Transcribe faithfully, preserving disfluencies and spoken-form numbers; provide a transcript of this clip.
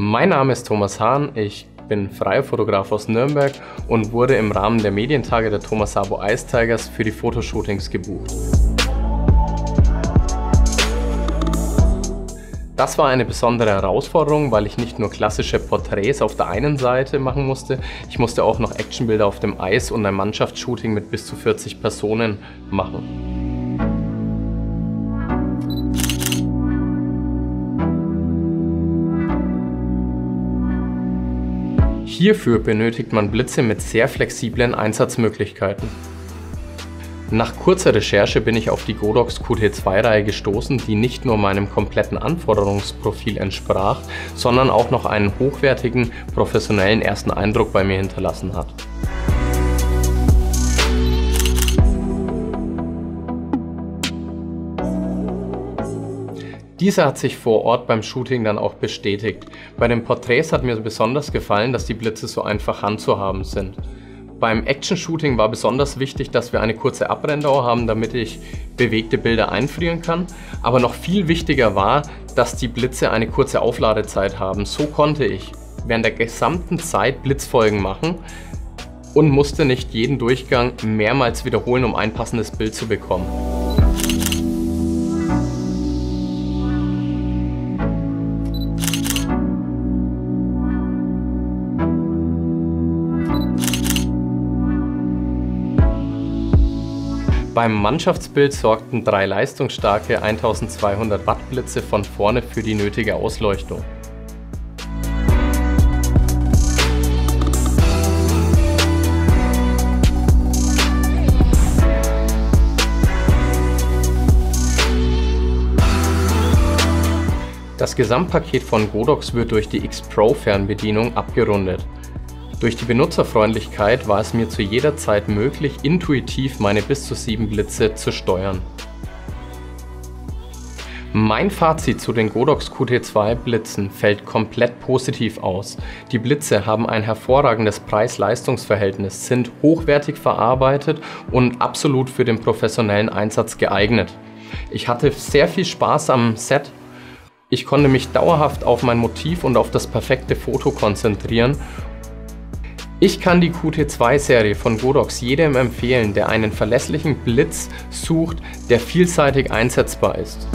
Mein Name ist Thomas Hahn, ich bin freier Fotograf aus Nürnberg und wurde im Rahmen der Medientage der Thomas Sabo Ice Tigers für die Fotoshootings gebucht. Das war eine besondere Herausforderung, weil ich nicht nur klassische Porträts auf der einen Seite machen musste, ich musste auch noch Actionbilder auf dem Eis und ein Mannschaftsshooting mit bis zu vierzig Personen machen. Hierfür benötigt man Blitze mit sehr flexiblen Einsatzmöglichkeiten. Nach kurzer Recherche bin ich auf die Godox Q T zwei Reihe gestoßen, die nicht nur meinem kompletten Anforderungsprofil entsprach, sondern auch noch einen hochwertigen, professionellen ersten Eindruck bei mir hinterlassen hat. Dieser hat sich vor Ort beim Shooting dann auch bestätigt. Bei den Porträts hat mir besonders gefallen, dass die Blitze so einfach handzuhaben sind. Beim Action-Shooting war besonders wichtig, dass wir eine kurze Abrenndauer haben, damit ich bewegte Bilder einfrieren kann. Aber noch viel wichtiger war, dass die Blitze eine kurze Aufladezeit haben. So konnte ich während der gesamten Zeit Blitzfolgen machen und musste nicht jeden Durchgang mehrmals wiederholen, um ein passendes Bild zu bekommen. Beim Mannschaftsbild sorgten drei leistungsstarke eintausendzweihundert Watt Blitze von vorne für die nötige Ausleuchtung. Das Gesamtpaket von Godox wird durch die X-Pro Fernbedienung abgerundet. Durch die Benutzerfreundlichkeit war es mir zu jeder Zeit möglich, intuitiv meine bis zu sieben Blitze zu steuern. Mein Fazit zu den Godox Q T zwei Blitzen fällt komplett positiv aus. Die Blitze haben ein hervorragendes Preis-Leistungs-Verhältnis, sind hochwertig verarbeitet und absolut für den professionellen Einsatz geeignet. Ich hatte sehr viel Spaß am Set. Ich konnte mich dauerhaft auf mein Motiv und auf das perfekte Foto konzentrieren. Ich kann die Q T zwei Serie von Godox jedem empfehlen, der einen verlässlichen Blitz sucht, der vielseitig einsetzbar ist.